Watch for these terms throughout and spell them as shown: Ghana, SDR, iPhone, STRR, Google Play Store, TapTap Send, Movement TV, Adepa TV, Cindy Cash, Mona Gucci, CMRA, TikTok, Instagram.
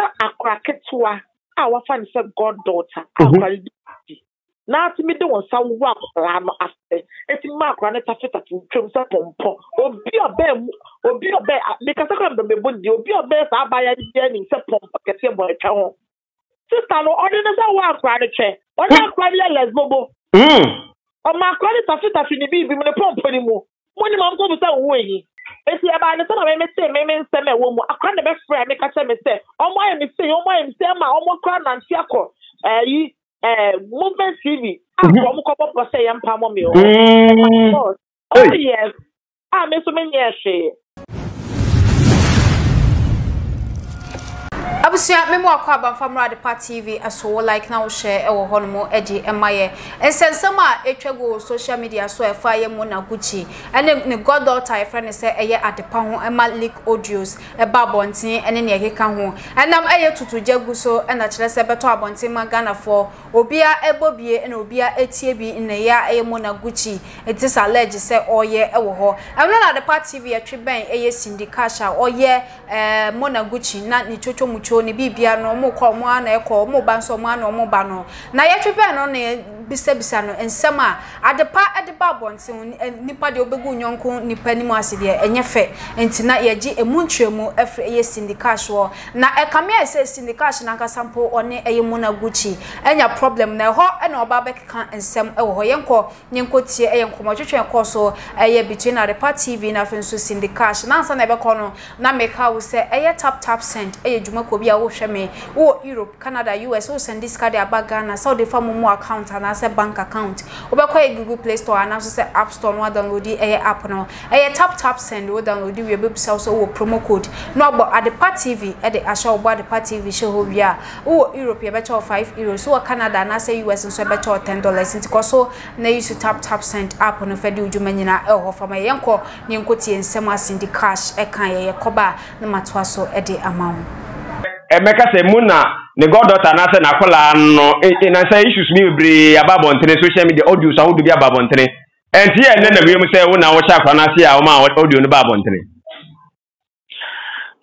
akwa our fan said goddaughter. Now to me, don't sound well. I'm after it. Mark ran it after that in terms of pompo or be a bear because I can't be wounded. You'll be a bear. I buy a den in September. Get your boy. Sister, no ordinance. I want to chair. Or not quite a less bobo. On my credit after that, you need to be a pump anymore. When you want to go away. If you about the time I may say, maybe send me woman, I can't be friend, make a mistake. Oh, my mistake, oh, my mistake, my almost crown and fiaco. Movement TV. I'm going to come up for say, I'm Pamomio. Oh, yes. I'm so many years. Abusia me mo akwa ban famra Adepa TV aso like na wo share e wo hono mo eje emaye ensensama etwego social media so e fa ye Mona Gucci ene ne goddaughter e friend say eye Adepa ho ema leak audios e ba bontin ene ne keka ho enam eye tutujagu so ena kire se beto abontin ma Ghana for obia ebobie ene obia etie bi ne ya eye Mona Gucci etis allege say oye e wo ho eno na Adepa TV atwe ben eye Cindy Cash oye Mona Gucci na ni chocho mucho ni bibia no mo kwa mo ana e kwa mo ba nso mo ana mo ba no na yetwepe no ne bisa no ensem a Adepa bonten nipa de obegu nyonko nipa ni mo asede enye fe entina yeji emuntwemu efre ye Cindy Cash wo na ekame ese Cindy Cash na kasampo one eye Mona Gucci enya problem na ho ena oba beka ensem e wo yenko nyenkotie eyenko matwetwe ko so eye between Adepa TV na fenso Cindy Cash na ansa na be ko no na make how say eye TapTap Send eye juma ko bia wo hweme wo Europe Canada US wo send this card aba Ghana so dey form mo account na se bank account wo be kwa Google Play Store na so se App Store no download e app no e TapTap Send wo download we be so wo promo code no agbo Adepa TV e dey asha wo Adepa TV show ho bia wo Europe e be cho €5 wo Canada na se US so e be cho $10 ntiko so na use TapTap Send app no fe dey udwuma nyina e ho fama yenko ni nkotie nsem a Cindy Cash e kan ye koba na matwa so e dey amawo Emeka se muna ne goddaughter na se na kola no na se issues mi bebre ababontre social media audio sa hudu bi ababontre enti e ne na wiem se wo na wo cha kwa na se a wo ma audio no babontre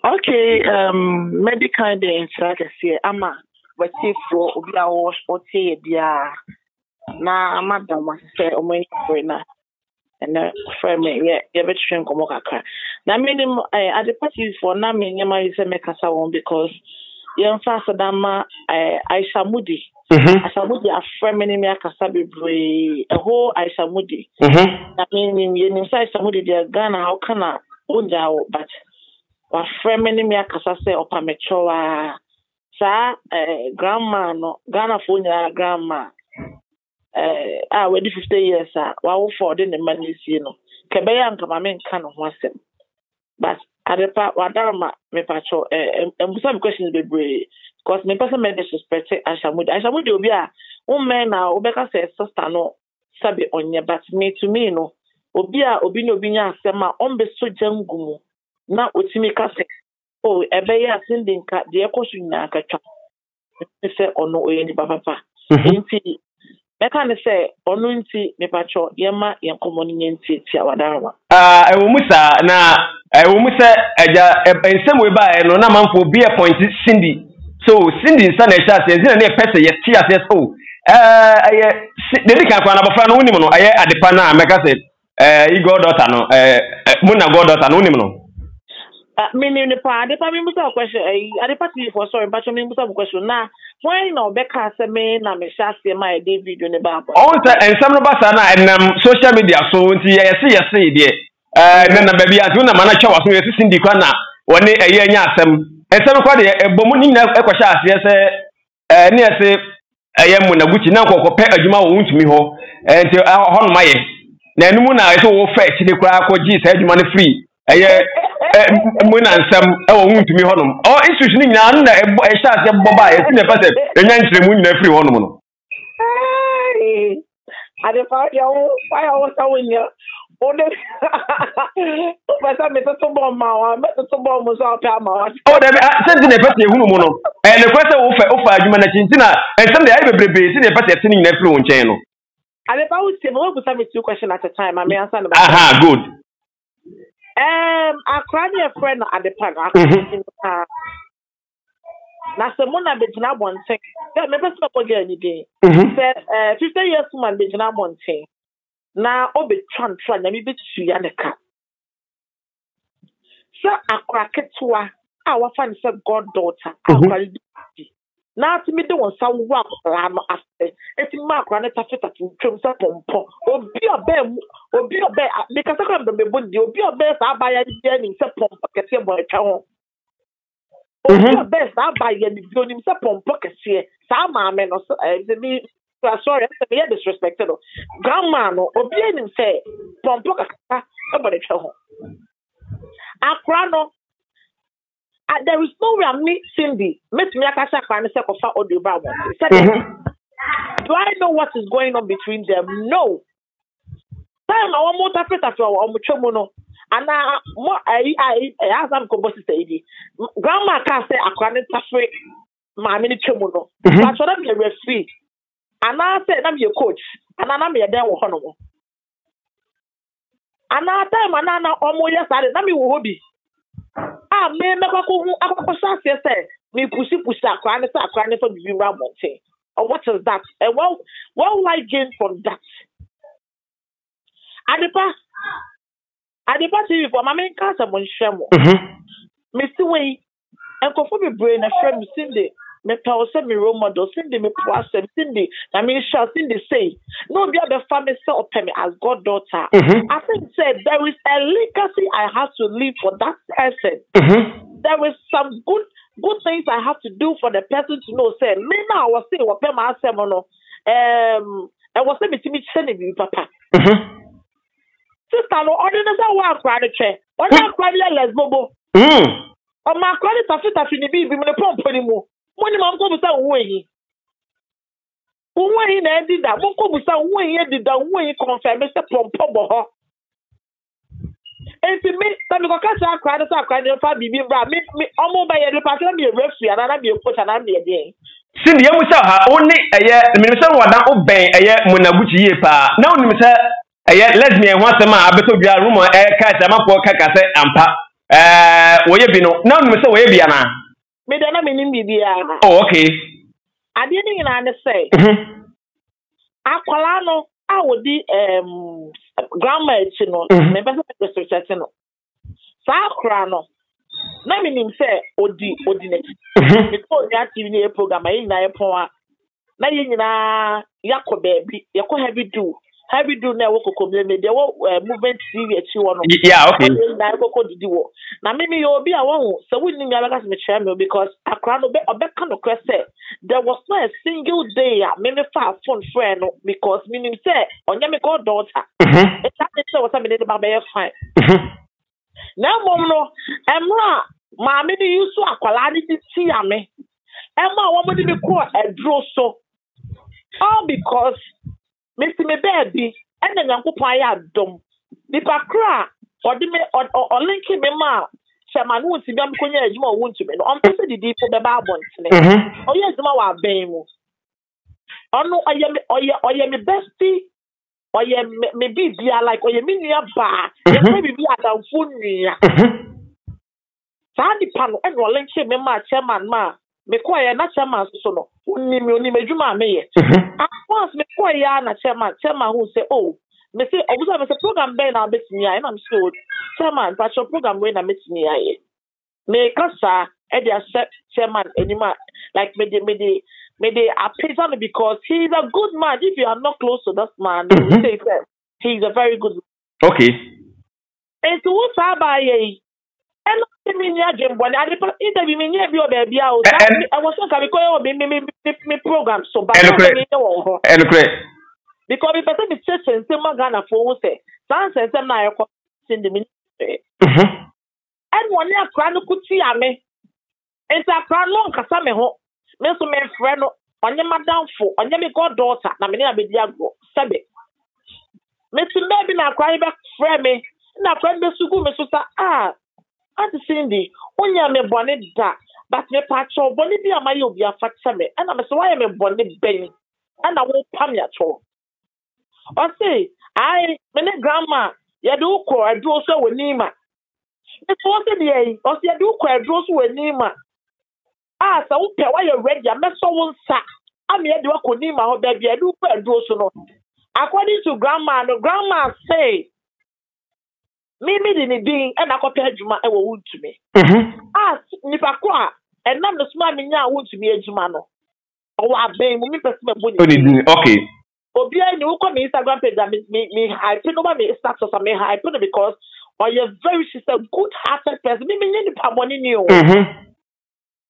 okay medical de insurance se ama but if for obi a wo otie bia na madam se o me for na and frame yeah be trim komo kakra na minim Adepa TV for na me nyama ise meka sa won because yɛn fa so dama Aisamudi Aisamudi aframe ni me akasa bebree ɛho Aisamudi na minim yɛn fa Aisamudi dia Ghana how kana onjawo but aframe ni me akasa sɛ opa mechowa sa grandma no Ghana for nyara grandma ah we 50 years ah wa for the money see no kebeya nka ma me nka no ho asem but Adepa wadama me pacho some questions bebre because me person me disrespect Aisamudi obi a o men na obeka say sister no sabe onye but me to me no obi a obi no obi nya asem a on be so jangumu na otimi ka sex oh ebeya sending ka de ekosu nya akatwa se ono oyeni papa nti Mekane se onu nti mepacho yema yenkomo nti ti awadarwa ewumusa na ewumusa eja ensem we ba no na manfo be point Cindy so Cindy nsa na sha se nzina na pese ye ti ases o aye deli kan kwa na bofra no unim no aye Adepa na meka se goddaughter no Mona goddaughter no unim no mini ni pa Adepa mi musa question Adepa TV for sorry bacho mi musa question na when no beka se me na me sha se my David ne ba ba on se ensam no ba sa na enam social media so nti yes de na ba bia nti na ma na twa waso yes Cindy kwa na woni eye anya asem ensam kwa de ebomu ni na ekwasha ase se ne ese eye Mona Gucci na kokope adwuma wo ntumi ho nti ho no maye na enum na ese wo fa chide kwa akọji se adwuma ne free eye Mona nsam e wo ntumi ho nom o issues ni nyina na e sha ase boba e ti na pese enya nkyeremu nyina free ho nom no Adepa yo why I was so in here on the pesa me to bomb ma me to bomb so pa ma o de senti na pese ehunu mu no e ne kwese wo fa adwuma na chinti na ensam de ayi bebrebe si na pese ti nyina free wo nchen no Adepa wo se wo go submit two question at a time I may answer them aha good I cry your friend at the park. Now, someone I've been not one thing. That my best again today. Said, 50 years woman been not one thing. Now, I'll be trying to let me be to Yanaka. So, I crack it to her. Our fan said, goddaughter. Now, to me, the one sound work. I'm after it's Mark Ranet Afeta to Trump Pompo. Or be a bear, or be a bear, because I can't be bundy, or be a bear, I buy a den in Sepom, get him by a town. Or be a bear, I buy a billion in Sepom pockets here. Some man or me, sorry, I had disrespected. Grandman or be in say, Pompo, about a town. Akrano. There is no way I meet Cindy. Miss Miakasha can say Kofa Odubaba. Do I know what is going on between them? No. Time our motor fit after our muchomono. And now more I ask them composite lady. Grandma can say I can't tafe my mini chomono. But so them be referee. And I say them be a coach. And I'm a damn honorable. And now time and now almost yesterday. That me will hobby. Ah, me mekoko akokosha sese me push akwane for the river mountain. Or what is that? And what will I gain from that? Adepa TV for my main cast on Shemo. Mr. Way and conform brain a friend Cindy. Me power send me role model, Cindy me power send Cindy. I mean shall Cindy say no be other family self me as goddaughter. I think said there is a legacy I have to leave for that person. There is some good things I have to do for the person to know say me now I was saying what my semono I was saying me sending me papa. Sister no ordinary one cry chair. Or not cry less bobo. Or my credit after you be me pump anymore. When I'm going to say, when I did that, when you did that, when you confirm Mr. Pompo. And to me, some of the cats are crying, I cried, and Fabi, me almost by a department, be a referee, and I'll be a coach, and I'll be a day. Cindy, I was only a year, the minister was not obeying a year Mona Gucci. Now, Mr. Let me once a month, I bet you are rumor, air catch, I'm up for Cacasset and Pap. Where you been? Now, Mr. Webiana. Oh, okay. I didn't understand. I would be grandma, you know, members of the research, you know. Sakrano, let me say, Odinate. Before that TV program, I ain't a poor. Now, you know, Yako baby, Yako heavy do now, movement TV at you. Yeah, okay. Now, maybe you'll be a one, so we didn't realize my channel because I crowned a back kind of quest. There was not a single day I made a far phone friend because meaning said, on your goddaughter, it's not the same as I made it about my fine. Now, Mono, Emma, Mammy, you saw a quality to see me. Emma, what would you call a draw so? All because. Mr. Me baby, and then Uncle Paya dumb. The Pacra or the or linking me ma, Shaman won't see me, I'm going to want to be. I'm supposed to be for the barbon. Oh, yes, my baby. Oh, no, I am my bestie. Or you may be like, or you mean your bar. You may be at our phone. Sandy Pan and linking me ma, Chairman ma. Mequire not chairman so no me. I once mequire na chairman who say, oh, me say observe the program ben I miss me and I'm sure chairman but your program when I miss me aye. Me kasa and they accept chairman anymore like me they appeal because he's a good man. If you are not close to this man, he's a very good man. Okay. And so what's by and I was not my program, so but because if I said the church and some Ghana for say, Sans and some I in the ministry. And one year, Crano could see me. It's a crown long Casameho, Mr. Manfreno, on your madam for, on your goddaughter, Namina Bidiago, Sabe. Mr. Mabina cry back, Frame, and I friend Mr. Gumi, ah. Aunt Cindy, only I'm a bonnet da, but my patch of bonnet be a mayo be a fat summer, and I'm so I am a bonnet benny, and I won't pam at all. Or say, I, my grandma, you do call a draw so with Nima. It was a day, or you do call a draw so with Nima. Ah, so okay, why you ready? I'm not so sad. I'm here to work with my baby. I do pay those. According to grandma, no grandma say, "Mimi didn't be and I copy Juma and wound to me." Ah, Nipakwa and none of the small men wound to me a Jumano. Oh, I've been women person. Okay. Obia ni uko mi Instagram page that me hype no ma me status am me hype no because or you very sister good hearted person me ni pa money ni o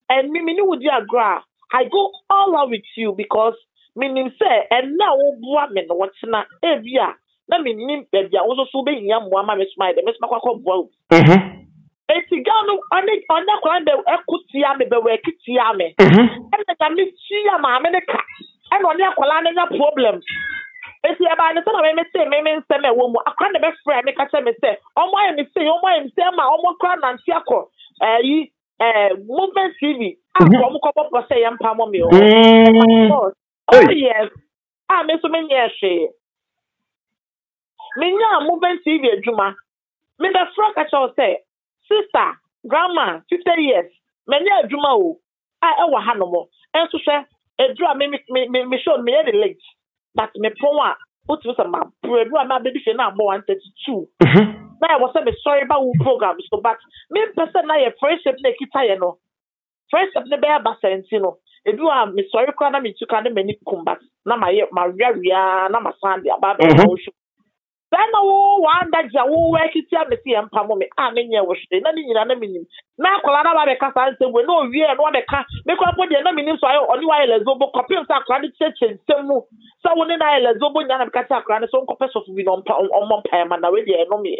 and me ni would you agree I go all out with you because me nim say and now wo bua me no tena e bia na me nim be bia wo so so be nya mo ama me smile me sma kwakọ bua e ti ga no on the client be ekutia me be we kitia me and that me tia ma me ka and on your colonial problems. If you have an son of MSA, Mamma, Sam, a woman, I can't ever friend, make a semester. Oh, my MSA, oh, my MSA, my own crown and Tiaco, movement TV. I'm a couple of say, I'm Pamomio. Oh, yes, I'm Miss Miniashi. Minya, movement TV, Juma. Mr. Frog, I shall say, sister, grandma, 50 years, Mania Juma, I owe Hanomo, and to say, a draw me show me any late, but me poor put with my bread. My baby now more 32. Now I was sorry about programs, so but me person now a friendship like it, no friendship ne bear basentino. If you are me sorry, can't me can't many combat. Now my rear, now my Sunday about show. Then oh one that Jawu work it here me see am pamo me. Ah me nyewo shit. Na me nyina na me nim. Na akola na ba be ka san se we na owie na o be ka. Me kwa bo de na me nim so ayo oni wa elezobo copy am sa akola de cheche nsemu. Sa woni na elezobo nya na be ka sa akola ne so nko peso fu bi no mpa o mpa pema na we de e no me.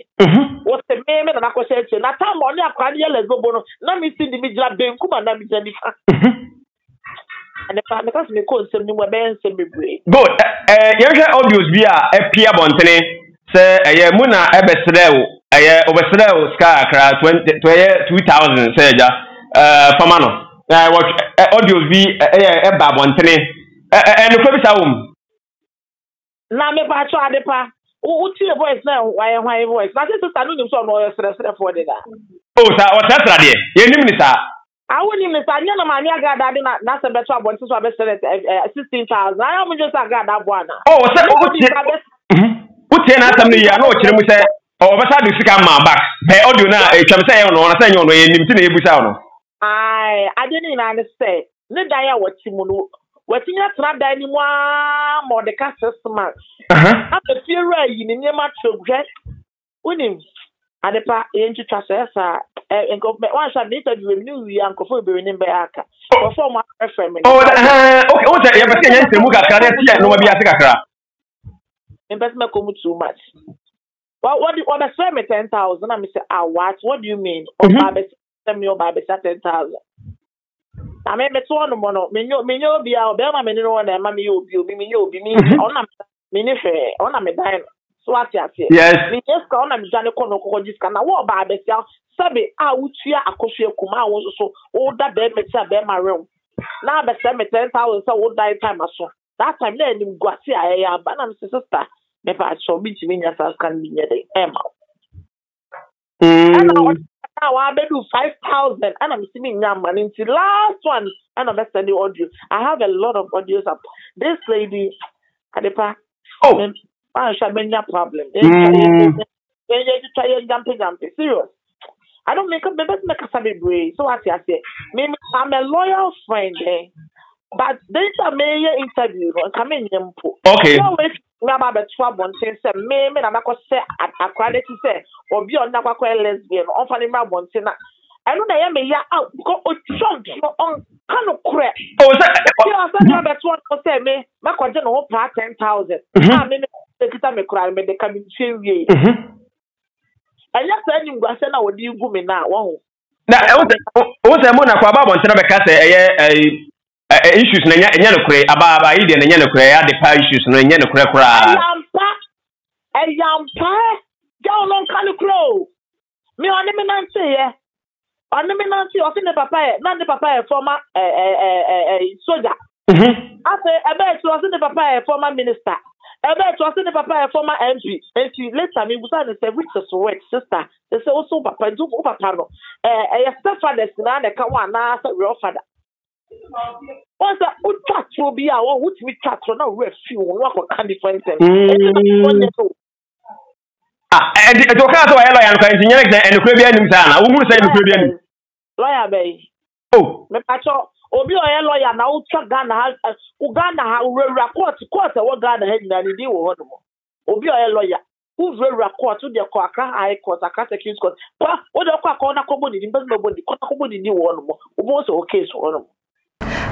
Wo se me na ko cheche na ta mo oni akola de elezobo no na me see di me jira benku ma na me jani fa. Good. You get audios via Pia Bontene. Say a Muna Ebesreo, a Obesreo Sky Crash 2000, say, Famano. I watch audios via Eba Bontene. And the previous home. Lame Pacho Adepa. Who your voice now? Why am I voice? That is the Sanuan song or for dinner. Oh, sir, what's that idea? You mean, sir? I wouldn't miss Anna Mania Gada, that's a better one to have 16,000. I am just a Gada one. Oh, so what's in us? I know what you say. Oh, but I do see my back. They all do now. I can say, no, I say, no, I didn't understand. Let Dia what you know. What in your trap dining one or the castle smart. I'm a few right in your match of dress. Winning. Adepa into Trasessa and government once I need to renew the uncle for being in Bayaka. Oh, okay, investment come too much. Well, what do you want to sell me 10,000? I'm saying, ah, what do you mean? Oh, Babes, send me your Babes at 10,000. I mean, it's one mono, Minyo be our Belma, Minyo, and Mammy, you'll be me, on a dime. So what you say? Yes. Me just go on and join the corner of this can. I walk by the cell. Sabe, I would fear a coffee kuma. I was so old that bed me say bed my room. Now I say me 10,000 so old that time I saw. That time there in Guasi I am. But I'm sister. Me pass so much me just can be near the Emma. And now I do 5,000. And I'm sitting here man into last one. And I'm sending audio. I have a lot of audios up. This lady, Adepa. Oh. I shall be no problem. They try and jumpy. Serious. I don't make a baby make a savvy brave. So what I say, maybe I'm a loyal friend, but they are may interview and come in. Okay. Always remember the trouble and say, maybe I'm not going to say a credit to say, or be on Napa lesbian, or funny my one. I don't know. I am a year out. Go chunk on kind of crap. Oh, that's what I said. Me, my cousin, whole part 10,000. I mean, the time I cry, me, they come in 2 years. I just said, you guys, I would do women now. Now, I was a Mona Quaba once in a case, issues in a yellow cray, about Indian and yellow cray, the pie issues in a yellow crack. A young pie, down on Calucro. Me on him and say, I mean, I see papa, not the papa, former soldier. I say, I bet was in the papa, former minister. I bet was in the papa, former MP. And she later me was on the richest wet sister. They say also papa, do papa. A stepfather, and a kawana, real father. Once that would chat will be our would we chat for now, we're few work on candy for instance. And the doctor, so I am going to and the Caribbean Sana. I will say the Caribbean. Lawyer Bay. Oh, the patcho. Obi a lawyer now, Ghana has Uganda, how we record to court what Ghana had and deal with Obi a lawyer. Who's very record to the Quaker High Court, a Catholic Court. But what the Quaker Common in Bosnobody, Common in one more, almost okay.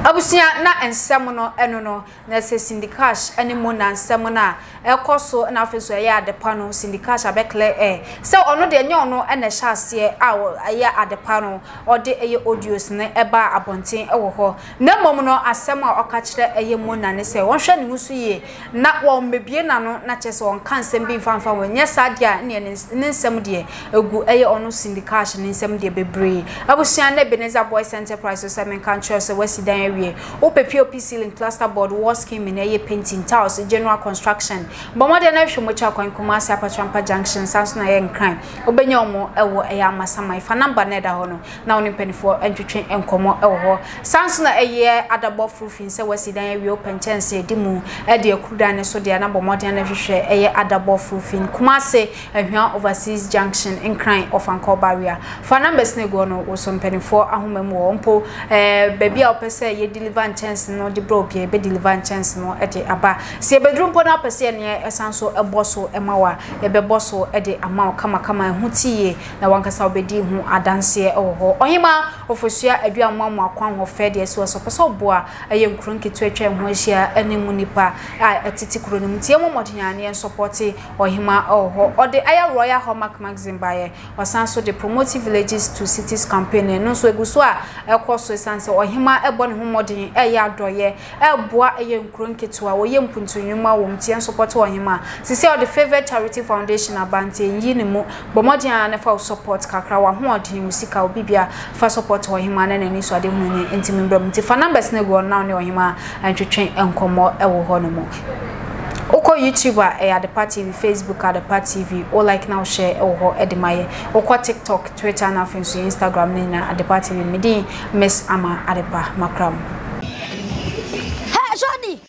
Abusia na ensemono enono na se Cindy Cash ene Mona ensemona ekoso na afeso ya Adepa no Cindy Cash abekle se ono de nya ono ene shase awo ya Adepa no ode eye audios ne eba abonten ewo ho na mom no asem a okachire eye Mona ne se wonhwe ne husu ye na won bebie na no na chese won kansem bi mfanfa won nya sadia ne ne nsem de egu eye ono Cindy Cash ne nsem de bebre abusia na Beneza Boys Enterprise so men country so wesidan OPPOP ceiling plasterboard wall scheme in a painting tiles general construction. But more than every mocha coin commerce upper Trampa Junction, Samson and crime. Obenyomo, Ewo, Ayama Samai, Fanamba Neda Hono, now in penny for entry train and Como Ewo. Samson a year at the buff roofing, so was it then we open chance, Dimu, Eddie Kudan, so the number more than every share a year at the buff roofing, Kumase, and here overseas junction and crime of Uncle Barrier. Fanamba Snegono was some penny for a home po, baby, I'll ye deliver chance no de broke ye be deliver chance no at the aba. See a bedroom pona per se near a sanso a bosso a mawa, a bebosso at the amount kama huti ye, na one casal bedi who are dance ye or ho. Ohima of Usia, a dear mamma, quang of fed yes was a person boa, a young crunky to a chair, Mosia, any munipa, a titicronum, Tiamo Motiani and supporti, or hima or ho, or the Aya Royal Hallmark Magazine by or sanso the promoting villages to cities campaign, and also a guswa, a cosso sanso, or hima a bon. Modern air doyer, a boy, a young crunket to our young puntu, Yuma, Womtian support to him. Since the favorite charity foundation Abante in Yinimu, Bomodia and a false support Kakrawa, who are doing musical Bibia for support to him and any so de moon intimate Brumty for numbers nego now near him and to train and come more a wohonomo. Oko YouTuber Adepa TV, Facebook Adepa TV, or like now share or edemaye, oko TikTok, Twitter na finsu Instagram nina Adepa TV midi Miss Ama Adepa Makram. Hey Johnny.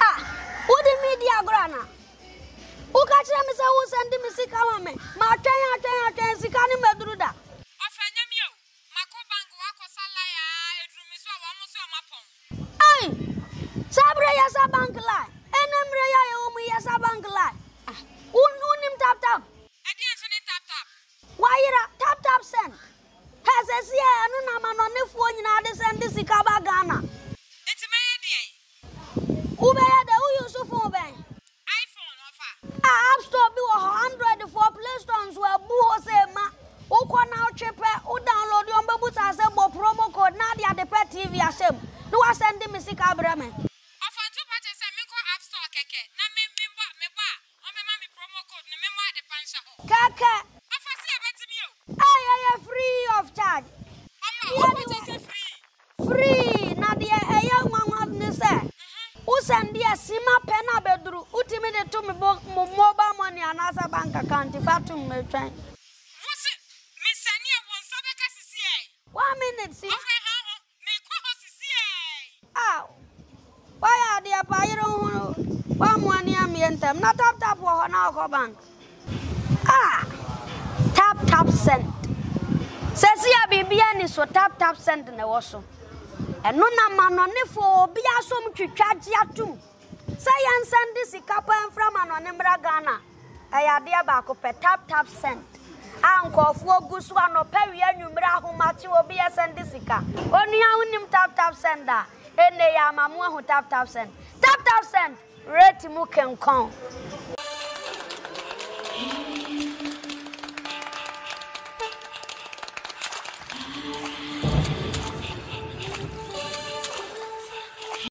Ah, who the media grana? Who catch them say who send me sika mame? Ma ten sika ni medruda. Ofanya miyo, makobangu wako sala ya edrumiswa wamusi wamapom. Hey, sabre ya sabangla. Namreya yomu yasa bangla. Unim tap tap. Adi ansoni tap tap. Waira tap tap send. Hesesi anu na manone fuoni na adi send sika ba Ghana. Etime adi ay. Ubeya de uyusufu ubey. iPhone offer. App store bi wa 104 Play Store we buho se ma. Uko na uchepe u download yombe buta se bo promo code na adi Adepa TV asem. Nuwa sendi misika brame. Kaka. I am free of charge. Free. Nadia, a young woman of Nisa. Who send the Sima Pena Bedru, ultimate to me mobile money and other bank account if I to me train. What's it? Miss Sania was Sabaka CCA. 1 minute, see. Ah, why are they a pyro? 1 money, I'm in them. Not up top for an alcohol bank. Ah, tap tap send. Sesia bibiani so tap tap send na woso. Eno na manonefo obi asom twetwaje atum. Say yan send sika pan fra manonemra Ghana. Ayade abako pe tap tap send. Ankofo gusu anopa wi anwumra ahomate obi ya send sika. Onua unim tap tap send a. Ene ya mamu ahu tap tap send. Tap tap send. Rate mu kenkon.